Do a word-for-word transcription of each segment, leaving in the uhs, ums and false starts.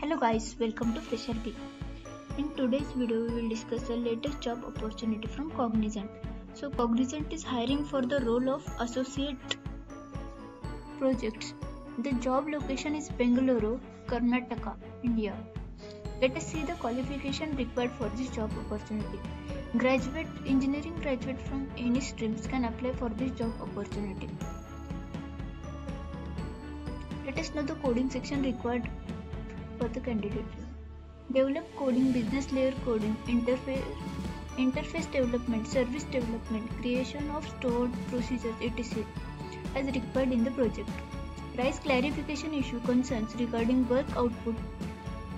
Hello guys, welcome to Fresher Bee. In today's video we will discuss the latest job opportunity from Cognizant. So Cognizant is hiring for the role of associate projects. The job location is Bengaluru, Karnataka, India. Let us see the qualification required for this job opportunity. Graduate engineering graduate from any streams can apply for this job opportunity. Let us know the coding section required for the candidate. Develop coding, business layer coding, interface interface development, service development, creation of stored procedures, et cetera as required in the project. Raise clarification issue concerns regarding work output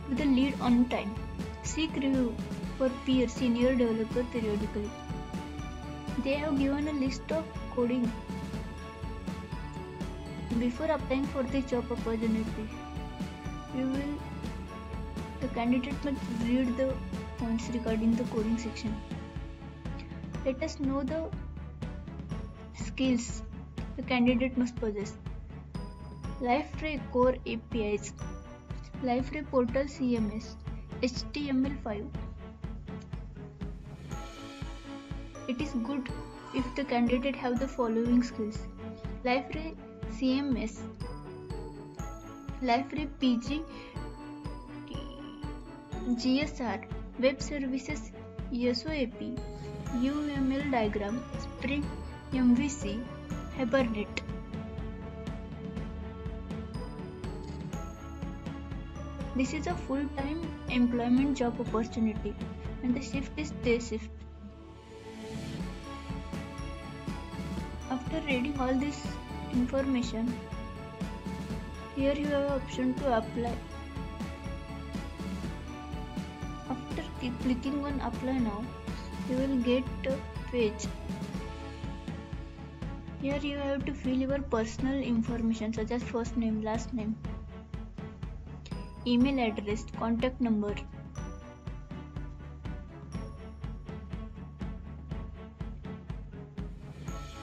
with the lead on time. Seek review for peer senior developer periodically. They have given a list of coding before applying for the job opportunity. We will The candidate must read the points regarding the coding section. Let us know the skills the candidate must possess. Liferay Core A P Is, Liferay Portal C M S, H T M L five. It is good if the candidate have the following skills: Liferay C M S, Liferay P G, J S R, Web Services, SOAP, U M L Diagram, Spring, M V C, Hibernate. This is a full-time employment job opportunity and the shift is day shift. After reading all this information, here you have option to apply. After clicking on apply now, you will get a page. Here you have to fill your personal information such as first name, last name, email address, contact number.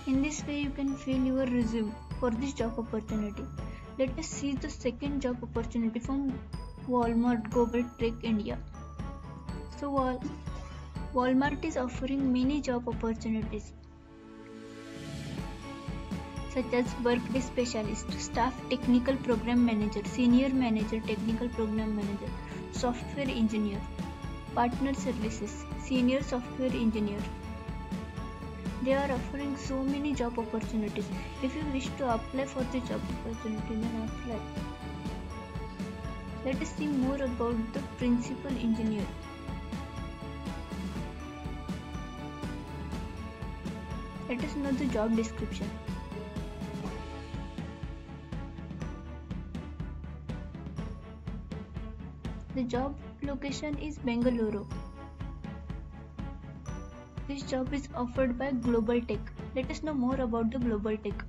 In this way you can fill your resume for this job opportunity. Let us see the second job opportunity from Walmart Global Tech, India. So Walmart is offering many job opportunities such as workday specialist, staff technical program manager, senior manager, technical program manager, software engineer, partner services, senior software engineer. They are offering so many job opportunities. If you wish to apply for the job opportunity, then apply. Let us see more about the principal engineer. Let us know the job description. The job location is Bengaluru. This job is offered by Global Tech. Let us know more about the Global Tech.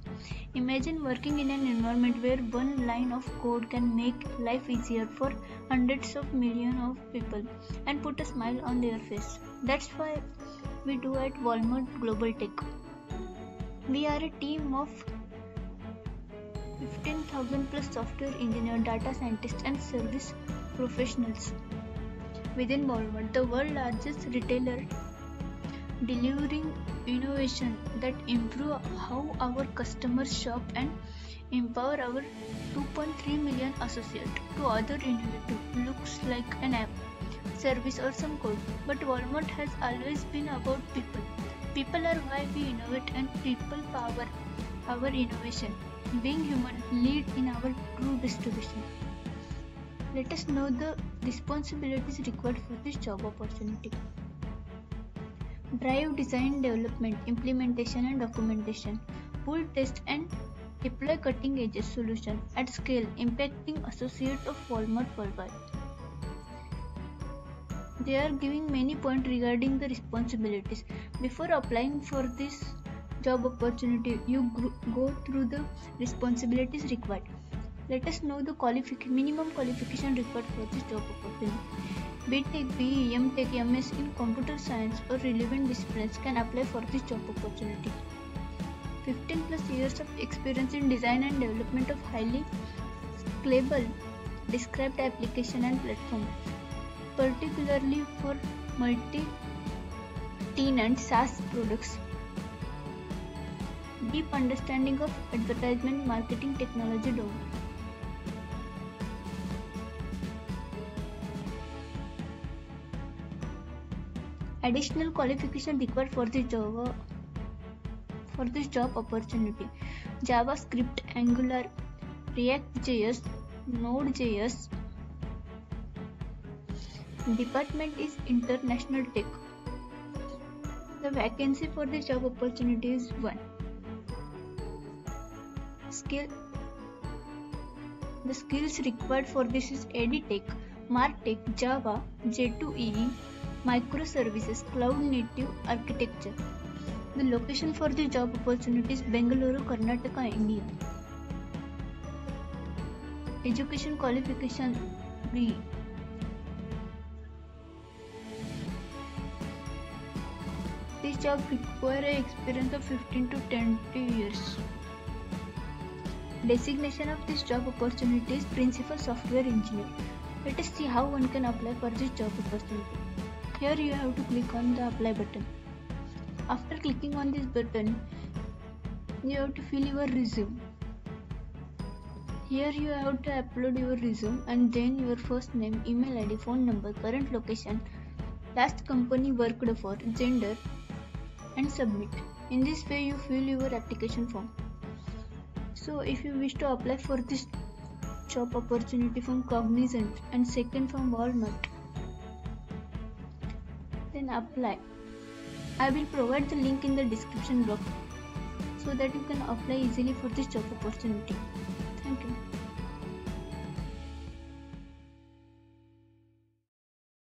Imagine working in an environment where one line of code can make life easier for hundreds of millions of people and put a smile on their face. That's why we do at Walmart Global Tech. We are a team of fifteen thousand plus software engineers, data scientists and service professionals within Walmart, the world's largest retailer, delivering innovation that improve how our customers shop and empower our two point three million associates to other innovative looks like an app, service or some code. But Walmart has always been about people. People are why we innovate, and people power our innovation. Being human lead in our true distribution. Let us know the responsibilities required for this job opportunity. Drive design, development, implementation and documentation. Pull, test and deploy cutting edge solution at scale, impacting associates of Walmart worldwide. They are giving many points regarding the responsibilities. Before applying for this job opportunity, you go through the responsibilities required. Let us know the qualific minimum qualification required for this job opportunity. B Tech, B E, M Tech, M S in computer science or relevant disciplines can apply for this job opportunity. fifteen plus years of experience in design and development of highly scalable described application and platform, particularly for multi-tenant SaaS products. Deep understanding of advertisement marketing technology domain. Additional qualification required for this job for this job opportunity: JavaScript, Angular, React J S, Node J S. Department is International Tech. The vacancy for the job opportunity is one. Skill. The skills required for this is A D Tech, Mark Tech, Java, J two E, Microservices, Cloud Native Architecture. The location for the job opportunities: Bengaluru, Karnataka, India. Education qualification: B. This job requires an experience of fifteen to twenty years. Designation of this job opportunity is Principal Software Engineer. Let us see how one can apply for this job opportunity. Here you have to click on the apply button. After clicking on this button, you have to fill your resume. Here you have to upload your resume and then your first name, email I D, phone number, current location, last company worked for, gender, and submit. In this way you fill your application form. So if you wish to apply for this job opportunity from Cognizant and second from Walmart, then apply. I will provide the link in the description box so that you can apply easily for this job opportunity. Thank you.